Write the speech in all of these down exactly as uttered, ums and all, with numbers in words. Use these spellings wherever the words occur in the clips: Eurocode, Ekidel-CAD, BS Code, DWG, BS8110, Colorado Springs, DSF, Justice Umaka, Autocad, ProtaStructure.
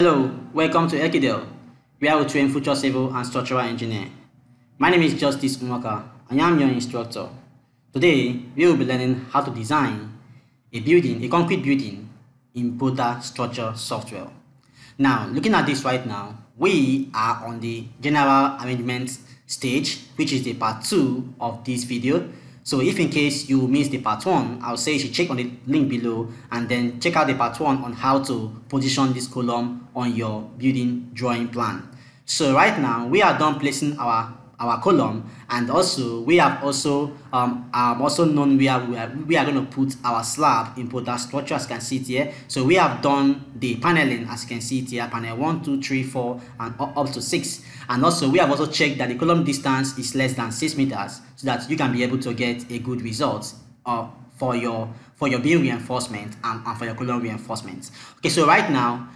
Hello, welcome to Ekidel, where we train future civil and structural engineer. My name is Justice Umaka, and I am your instructor. Today, we will be learning how to design a building, a concrete building, in ProtaStructure software. Now, looking at this right now, we are on the general arrangement stage, which is the part two of this video. So if in case you missed the part one, I'll say you should check on the link below and then check out the part one on how to position this column on your building drawing plan. So right now we are done placing our our column, and also we have also um um also known where we are we are going to put our slab in ProtaStructure, as you can see it here. So we have done the paneling, as you can see it here, panel one, two, three, four, and up to six. And also we have also checked that the column distance is less than six meters, so that you can be able to get a good result uh, for your for your beam reinforcement and, and for your column reinforcement. Okay, so right now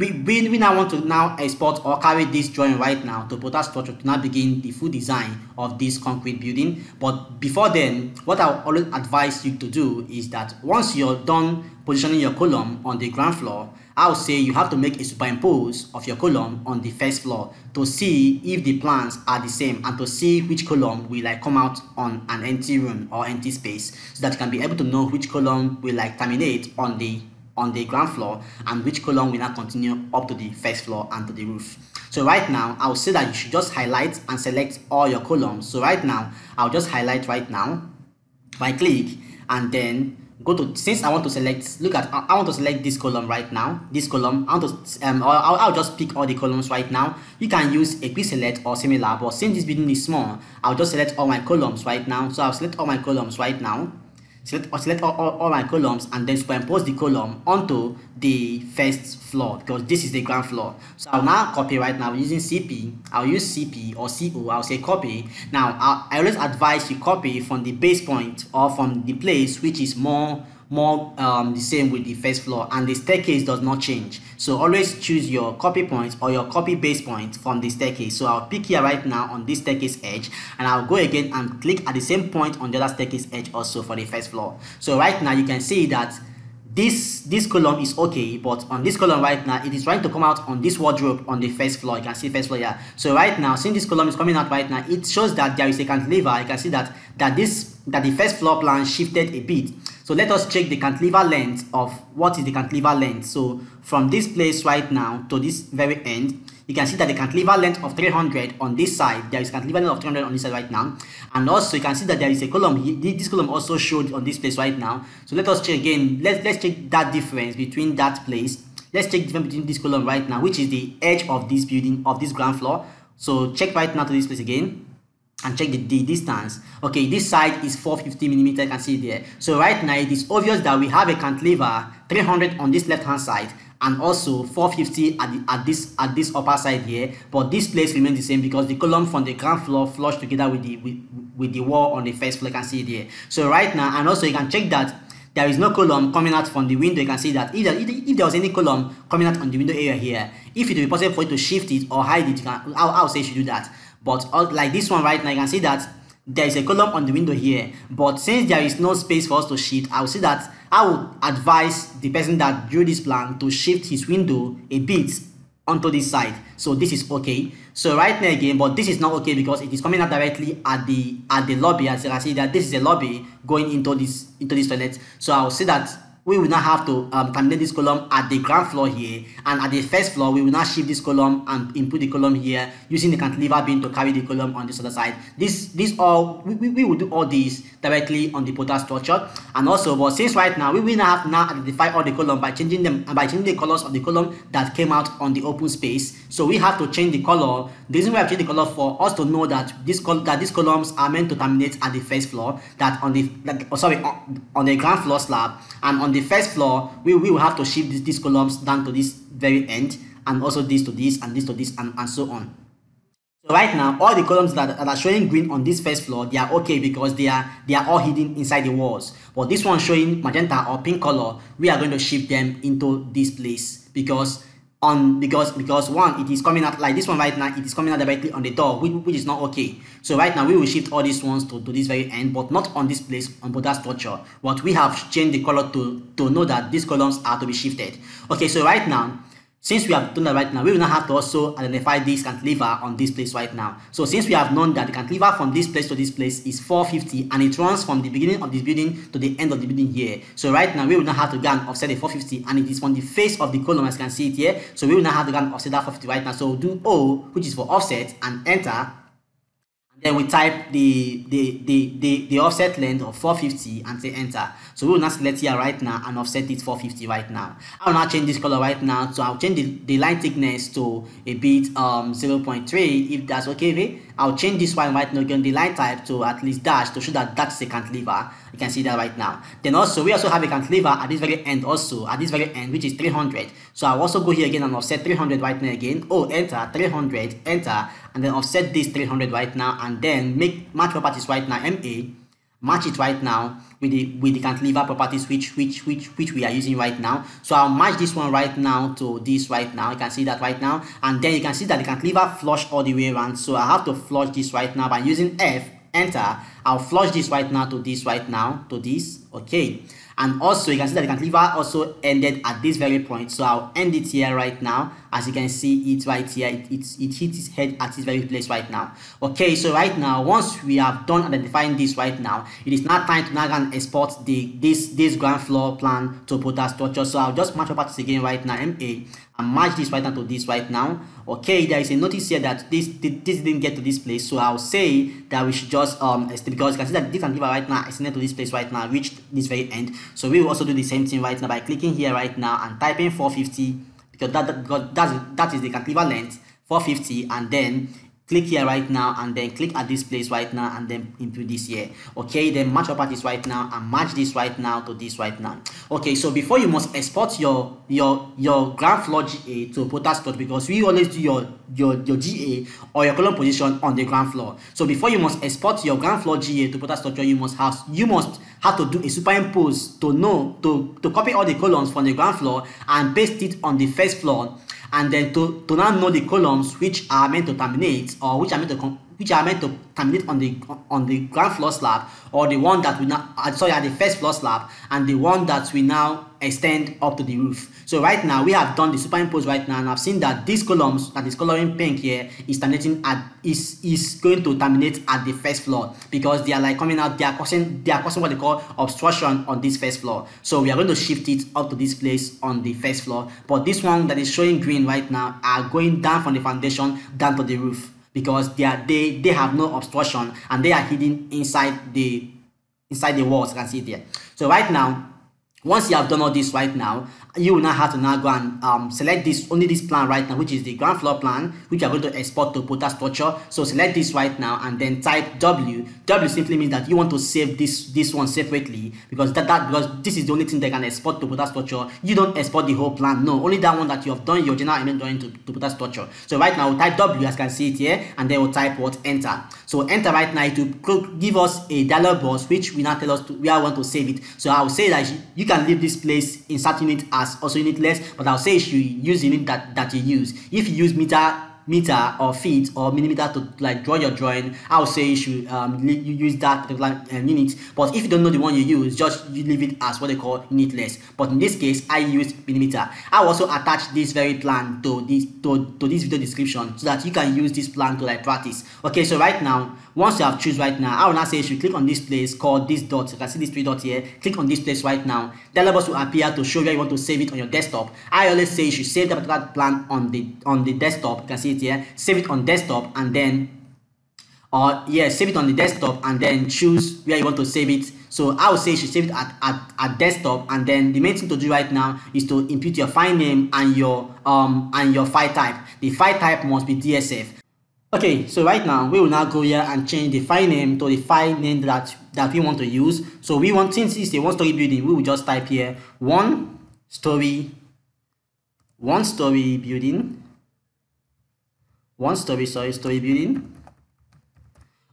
We, we, we now want to now export or carry this drawing right now to ProtaStructure to now begin the full design of this concrete building. But before then, what I would always advise you to do is that once you're done positioning your column on the ground floor, I would say you have to make a superimpose of your column on the first floor to see if the plans are the same and to see which column will like come out on an empty room or empty space, so that you can be able to know which column will like terminate on the on the ground floor and which column will now continue up to the first floor and to the roof. So right now I would say that you should just highlight and select all your columns. So right now I'll just highlight right now right click and then go to, since I want to select, look at I want to select this column right now, this column I want to um I'll, I'll just pick all the columns right now. You can use a quick select or similar, but since this building is small, I'll just select all my columns right now. So I'll select all my columns right now Select, or select all, all, all my columns and then superimpose the column onto the first floor, because this is the ground floor. So I'll now copy right now using C P. I'll use C P or C O. I'll say copy. Now I'll, I always advise you copy from the base point or from the place which is more more um, the same with the first floor and the staircase does not change. So always choose your copy point or your copy base point from the staircase. So I'll pick here right now on this staircase edge, and I'll go again and click at the same point on the other staircase edge also for the first floor. So right now you can see that this this column is okay, but on this column right now it is trying to come out on this wardrobe on the first floor. You can see first floor here. So right now, since this column is coming out right now, it shows that there is a cantilever. You can see that that this that the first floor plan shifted a bit. So let us check the cantilever length of what is the cantilever length. So from this place right now to this very end, you can see that the cantilever length of three hundred on this side, there is cantilever length of three hundred on this side right now. And also you can see that there is a column, this column also showed on this place right now. So let us check again, let's, let's check that difference between that place. Let's check the difference between this column right now, which is the edge of this building, of this ground floor. So check right now to this place again and check the, the distance. Okay, this side is four hundred fifty millimeters, you can see there. So right now it is obvious that we have a cantilever three hundred on this left hand side, and also four hundred fifty at, the, at this at this upper side here, but this place remains the same because the column from the ground floor flush together with the with, with the wall on the first floor. You can see there. So right now, and also you can check that there is no column coming out from the window. You can see that if there, if there was any column coming out on the window area here, if it would be possible for you to shift it or hide it, you can, I would say you should do that. But uh, like this one right now, you can see that there is a column on the window here, but since there is no space for us to shift, I would say that I would advise the person that drew this plan to shift his window a bit onto this side. So this is okay. So right now again, but this is not okay because it is coming out directly at the at the lobby. As you can see that this is a lobby going into this into this toilet. So I would say that we will now have to um, terminate this column at the ground floor here, and at the first floor we will now shift this column and input the column here using the cantilever beam to carry the column on this other side. This this all we, we will do all these directly on the ProtaStructure. And also, but since right now we will now have now identify all the column by changing them and by changing the colors of the column that came out on the open space. So we have to change the color. The reason we have changed the color for us to know that this col that these columns are meant to terminate at the first floor, that on the that, oh, sorry on, on the ground floor slab, and on the first floor we, we will have to shift this, these columns down to this very end, and also this to this and this to this and, and so on. So right now all the columns that, that are showing green on this first floor, they are okay because they are they are all hidden inside the walls, but this one showing magenta or pink color, we are going to shift them into this place because on because because one it is coming out like this one right now, it is coming out directly on the door, which, which is not okay. So right now we will shift all these ones to, to this very end, but not on this place on ProtaStructure. What we have changed the color to to know that these columns are to be shifted. Okay, so right now, Since we have done that right now, we will now have to also identify this cantilever on this place right now. So since we have known that the cantilever from this place to this place is four fifty and it runs from the beginning of this building to the end of the building here. So right now, we will now have to go and offset the four fifty, and it is from the face of the column, as you can see it here. So we will now have to go and offset that four fifty right now. So we'll do O, which is for offset, and enter. Then we type the, the, the, the, the offset length of four fifty and say enter. So we will now select here right now and offset it four fifty right now. I will now change this color right now. So I'll change the, the line thickness to a bit um, zero point three, if that's okay with it. I'll change this one right now again, the line type to at least dash to show that that's a cantilever. You can see that right now. Then also, we also have a cantilever at this very end also, at this very end, which is three hundred. So I'll also go here again and offset three hundred right now again. Oh, enter, three hundred, enter, and then offset this three hundred right now, and then make match properties right now, M A, match it right now with the with the cantilever properties which which which which we are using right now. So I'll match this one right now to this right now. You can see that right now, and then you can see that the cantilever flush all the way around. So I have to flush this right now by using F, enter. I'll flush this right now to this right now to this. Okay, and also you can see that the cantilever also ended at this very point. So I'll end it here right now. As you can see it right here, it, it, it hits its head at this very place right now. Okay, so right now, once we have done identifying this right now, it is now time to now and export the this this ground floor plan to ProtaStructure. So I'll just match up this again right now, M A, and match this right now to this right now. Okay, there is a notice here that this this didn't get to this place. So I'll say that we should just um because you can see that this cantilever right now is near to this place right now, reached this very end. So we will also do the same thing right now by clicking here right now and typing four fifty, because that, that because that's, that is the cantilever length, four fifty, and then click here right now, and then click at this place right now, and then input this here. Okay, then match properties right now and match this right now to this right now. Okay, so before you must export your your your ground floor G A to ProtaStructure, because we always do your your your G A or your column position on the ground floor. So before you must export your ground floor G A to ProtaStructure, you must have you must have to do a superimpose to know to to copy all the columns from the ground floor and paste it on the first floor. And then to, to now know the columns which are meant to terminate, or which are meant to which are meant to terminate on the on the ground floor slab, or the one that we now sorry at the first floor slab, and the one that we now extend up to the roof. So right now we have done the superimpose right now, and I've seen that these columns that is coloring pink here is terminating at is is going to terminate at the first floor, because they are like coming out, they are causing they are causing what they call obstruction on this first floor. So we are going to shift it up to this place on the first floor, but this one that is showing green right now are going down from the foundation down to the roof, because they are they they have no obstruction and they are hidden inside the inside the walls. You can see it there. So right now, once you have done all this right now, you will now have to now go and um, select this only this plan right now, which is the ground floor plan, which you are going to export to ProtaStructure. So select this right now and then type W. W simply means that you want to save this this one separately, because that, that because this is the only thing they can export to ProtaStructure. You don't export the whole plan, no, only that one that you have done your general element drawing to, to ProtaStructure. So right now we'll type W, as you can see it here, and then we'll type what enter. So enter right now, it will give us a dialog box which will now tell us to, where we want to save it. So I will say that you can leave this place inserting it as also unitless, but I'll say you should use the unit that, that you use. If you use meter meter or feet or millimeter to like draw your drawing, I'll say you should um you use that particular uh, unit. But if you don't know the one you use, just you leave it as what they call unitless. But in this case, I used millimeter. I'll also attach this very plan to this to, to this video description, so that you can use this plan to like practice. Okay, so right now, once you have choose right now, I will now say you should click on this place called this dot. You can see this three dot here. Click on this place right now. Dialog box will appear to show where you want to save it on your desktop. I always say you should save that particular plan on the on the desktop. You can see here, save it on desktop, and then or uh, yeah save it on the desktop, and then choose where you want to save it. So I would say you should save it at, at, at desktop, and then the main thing to do right now is to input your file name and your um and your file type. The file type must be D S F. Okay, so right now we will now go here and change the file name to the file name that that we want to use. So we want, since it's a one-story building, we will just type here one story one story building One story, sorry, story building.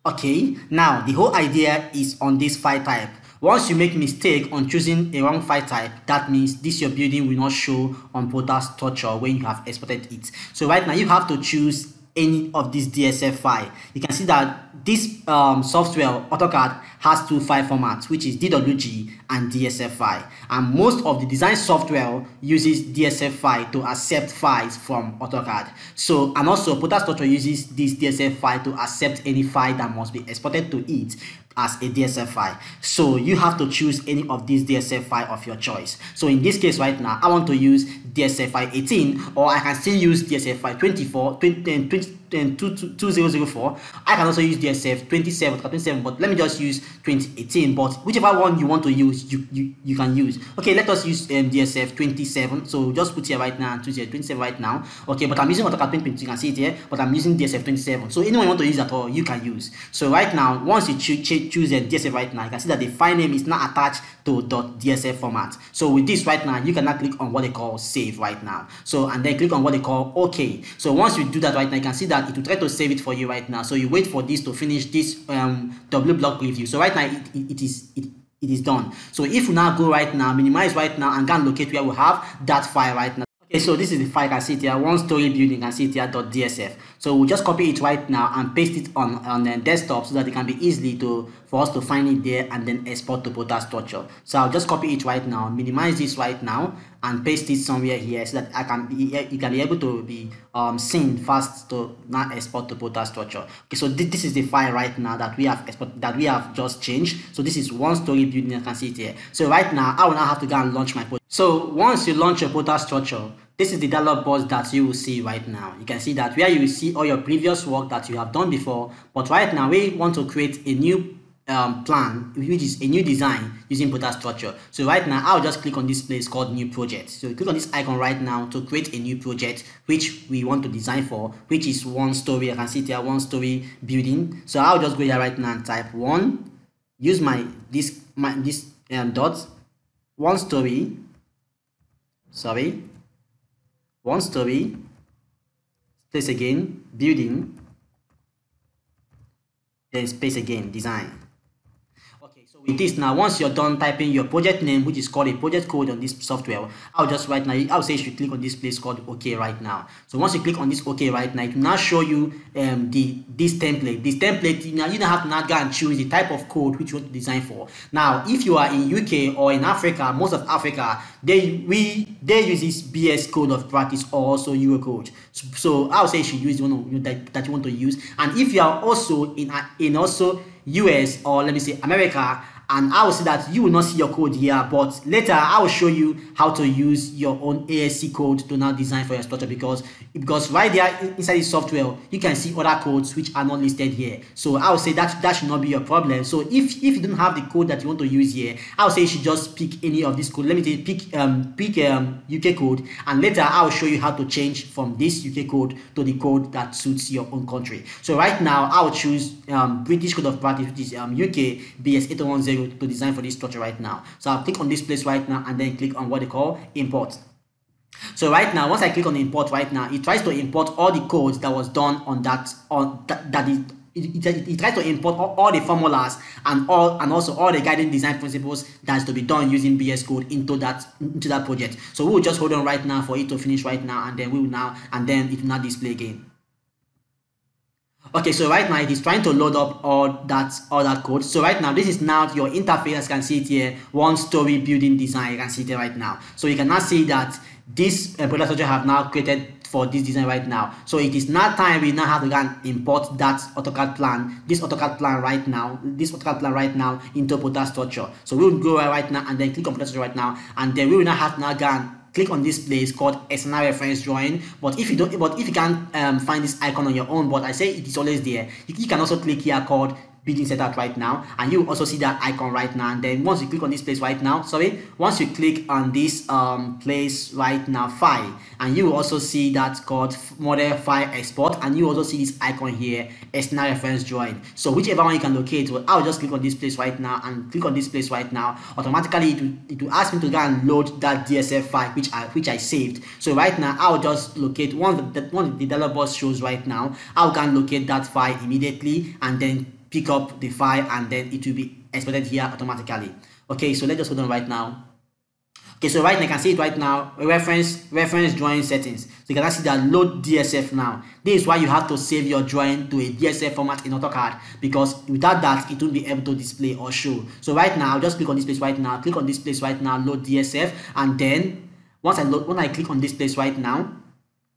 Okay, now the whole idea is on this file type. Once you make mistake on choosing a wrong file type, that means this your building will not show on ProtaStructure when you have exported it. So right now you have to choose any of these D S F file. You can see that this um, software, AutoCAD, has two file formats, which is D W G and D S F file. And most of the design software uses D S F file to accept files from AutoCAD. So, and also ProtaStructure uses this D S F file to accept any file that must be exported to it as a D S F file. So you have to choose any of these D S F file of your choice. So in this case right now, I want to use D S F file eighteen, or I can still use D S F file twenty-four, twenty, twenty, twenty, twenty oh oh four. I can also use D S F twenty-seven, twenty-seven, but let me just use twenty eighteen. But whichever one you want to use, you you, you can use. Okay, let us use um, D S F twenty-seven. So just put here right now and choose here twenty-seven right now. Okay, but I'm using AutoCAD twenty twenty, you can see it here, but I'm using D S F twenty-seven. So anyone you want to use at all, you can use. So right now, once you choose choose the D S F right now, you can see that the file name is not attached to .dsf format. So with this right now, you cannot click on what they call save right now. So and then click on what they call OK. So once you do that right now, you can see that it will try to save it for you right now. So you wait for this to finish this um, W block preview. So right now it, it, it is it. It is done. So if we now go right now, minimize right now, and can locate where we have that file right now. Okay, so this is the file. I can see it here, one story building. I can see it here, .dsf. So we'll just copy it right now and paste it on, on the desktop so that it can be easily to for us to find it there and then export to ProtaStructure. So I'll just copy it right now, minimize this right now, and paste it somewhere here so that I can be you can be able to be um seen fast to now export to ProtaStructure. Okay, so th this is the file right now that we have export that we have just changed. So this is one story building. I can see it here. So right now I will now have to go and launch my. So once you launch your ProtaStructure, this is the dialog box that you will see right now. You can see that where you will see all your previous work that you have done before, but right now we want to create a new um, plan, which is a new design using ProtaStructure. So right now I'll just click on this place called new project. So you click on this icon right now to create a new project which we want to design for, which is one story. I can see there, one story building. So I'll just go here right now and type one, use my this my this um, dot one story sorry one story, space again, building, then space again, design. Okay, so with this now, once you're done typing your project name, which is called a project code on this software, I'll just right now, I'll say you should click on this place called OK right now. So once you click on this OK right now, it will now show you um, the this template. This template, you know, you don't have to now go and choose the type of code which you want to design for. Now, if you are in U K or in Africa, most of Africa, they we they use this B S code of practice or also Eurocode. So, so I would say you should use the one that, that you want to use. And if you are also in in also U S or let me say America, and I will say that you will not see your code here, but later I will show you how to use your own A S C code to now design for your structure, because because right there inside the software you can see other codes which are not listed here. So I will say that that should not be your problem. So if if you don't have the code that you want to use here, I will say you should just pick any of this code. Let me say pick um pick um U K code, and later I will show you how to change from this U K code to the code that suits your own country. So right now I will choose um British code of practice, which is um U K B S eight one zero to design for this structure right now. So I'll click on this place right now and then click on what they call import. So right now, once I click on import right now, it tries to import all the codes that was done on that on that, that is It, it, it tries to import all, all the formulas and all and also all the guiding design principles that's to be done using B S code into that into that project. So we'll just hold on right now for it to finish right now, and then we will now and then it will not display again. Okay, so right now it is trying to load up all that all that code. So right now this is now your interface. As you can see it here, one story building design. You can see it right now. So you can now see that this uh, ProtaStructure have now created for this design right now. So it is now time we now have to go and import that AutoCAD plan, this AutoCAD plan right now, this AutoCAD plan right now into ProtaStructure. So we will go right now and then click on ProtaStructure right now, and then we will now have to now go and click on this place called external reference drawing. But if you don't, but if you can um, find this icon on your own, but I say it is always there. You, you can also click here called building setup right now, and you also see that icon right now. And then once you click on this place right now, sorry, once you click on this um place right now file, and you also see that called model file export, and you also see this icon here, external reference drawing. So whichever one you can locate, well, I'll just click on this place right now and click on this place right now. Automatically it will, it will ask me to go and load that D S F file which I which I saved. So right now I'll just locate one that one the dialog box shows right now. I'll go and locate that file immediately and then pick up the file, and then it will be exported here automatically. Okay, so let's just hold on right now. Okay, so right now you can see it right now, reference reference drawing settings. So you can actually download D S F now. This is why you have to save your drawing to a D S F format in AutoCAD, because without that it won't be able to display or show. So right now, just click on this place right now, click on this place right now, load D S F, and then once I load, when I click on this place right now,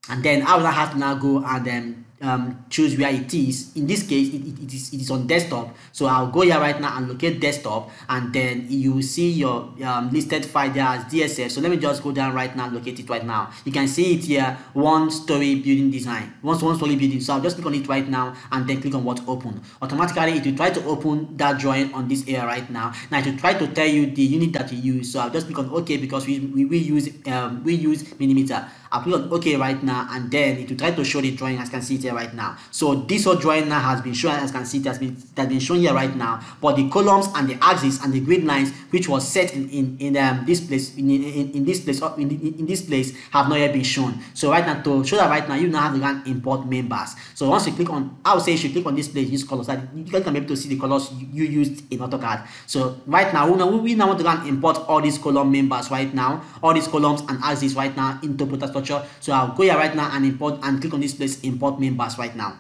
and then I will have to now go and um, um, choose where it is. In this case, it, it, it, is, it is on desktop. So I'll go here right now and locate desktop, and then you will see your um, listed file there as D S F. So let me just go down right now and locate it right now. You can see it here, one story building design, one, one story building. So I'll just click on it right now and then click on what open. Automatically, it will try to open that drawing on this area right now. Now it will try to tell you the unit that you use. So I'll just click on OK, because we, we, we, use, um, we use millimeter. I'll click on OK right now, and then it will try to show the drawing as you can see it here right now. So this whole drawing now has been shown, as you can see it has been, it has been shown here right now. But the columns and the axis and the grid lines, which was set in in, in um, this place in, in, in this place in, in, in this place, have not yet been shown. So right now, to show that right now, you now have to go and import members. So once you click on, I would say you should click on this place, use colors, that you can be able to see the colors you used in AutoCAD. So right now, we now, we now want to go and import all these column members right now, all these columns and axis right now into ProtaStructure. So I'll go here right now and import and click on this place, import members right now.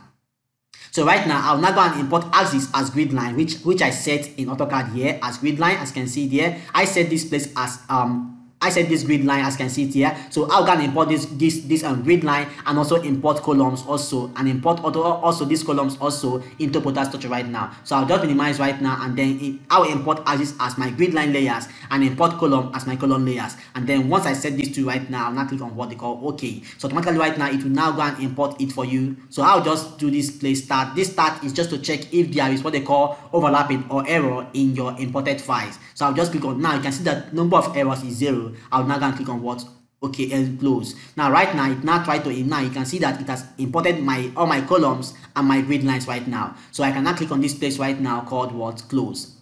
So right now, I'll now go and import axis as grid line, which which I set in AutoCAD here as grid line, as you can see there. I set this place as um I set this grid line, as you can see it here. So I'll go and import this this this um, grid line, and also import columns also, and import auto, also these columns also into ProtaStructure right now. So I'll just minimize right now, and then it, I'll import axis as my grid line layers, and import column as my column layers. And then once I set these two right now, I'll now click on what they call OK. So automatically right now, it will now go and import it for you. So I'll just do this play start. This start is just to check if there is what they call overlapping or error in your imported files. So I'll just click on, now you can see that number of errors is zero. I'll now go and click on what OK and close. Now right now, it now try to now you can see that it has imported my all my columns and my grid lines right now. So I can now click on this place right now called what close.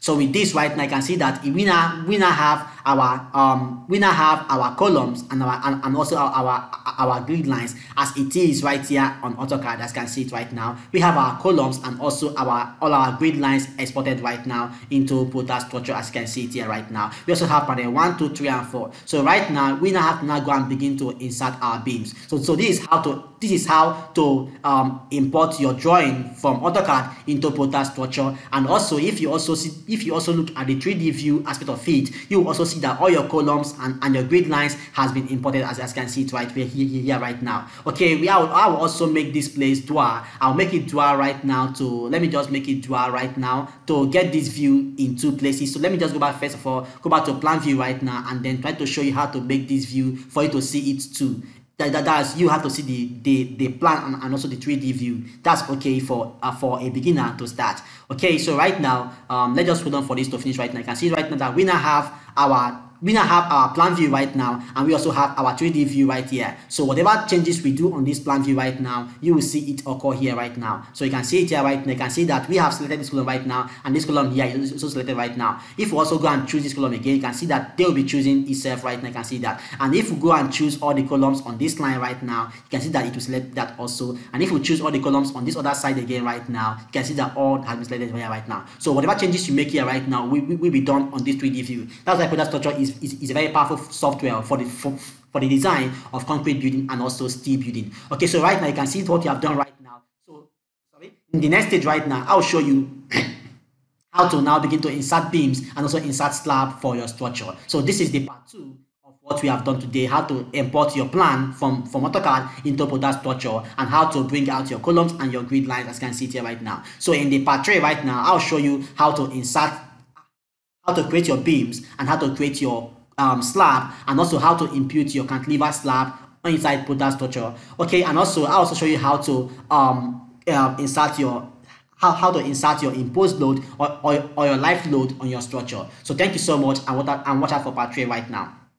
So with this right now, you can see that we now we now have our um we now have our columns and our and, and also our, our our grid lines as it is right here on AutoCAD. As you can see it right now, we have our columns and also our all our grid lines exported right now into ProtaStructure, as you can see it here right now. We also have panel one, two, three, and four. So right now, we now have to now go and begin to insert our beams. So so this is how to this is how to um import your drawing from AutoCAD into ProtaStructure. And also, if you also see if you also look at the three D view aspect of it, you also see that all your columns and, and your grid lines has been imported, as, as you can see it right here, here, here right now. Okay, we I will, I will also make this place dual. I'll make it dual right now to, let me just make it dual right now to get this view in two places. So let me just go back first of all, go back to plan view right now, and then try to show you how to make this view for you to see it too. That, that, that's you have to see the the, the plan and, and also the three D view. That's okay for uh, for a beginner to start. Okay, so right now, um, let's just hold on for this to finish right now. You can see right now that we now have our we now have our plan view right now, and we also have our three D view right here. So whatever changes we do on this plan view right now, you will see it occur here right now. So you can see it here right now. You can see that we have selected this column right now, and this column here is also selected right now. If we also go and choose this column again, you can see that they will be choosing itself right now. You can see that. And if we go and choose all the columns on this line right now, you can see that it will select that also. And if we choose all the columns on this other side again right now, you can see that all has been selected here right now. So whatever changes you make here right now will, will, will be done on this three D view. That's why ProtaStructure is Is, is a very powerful software for the for, for the design of concrete building and also steel building. Okay, so right now you can see what you have done right now. So sorry, in the next stage right now, I'll show you how to now begin to insert beams and also insert slab for your structure. So this is the part two of what we have done today: how to import your plan from from AutoCAD into ProtaStructure, and how to bring out your columns and your grid lines, as you can see here right now. So in the part three right now, I'll show you how to insert, how to create your beams, and how to create your um, slab, and also how to impute your cantilever slab inside ProtaStructure. Okay, and also I'll also show you how to um, uh, insert your how, how to insert your imposed load or, or, or your life load on your structure. So thank you so much, and watch out, and watch out for part three right now.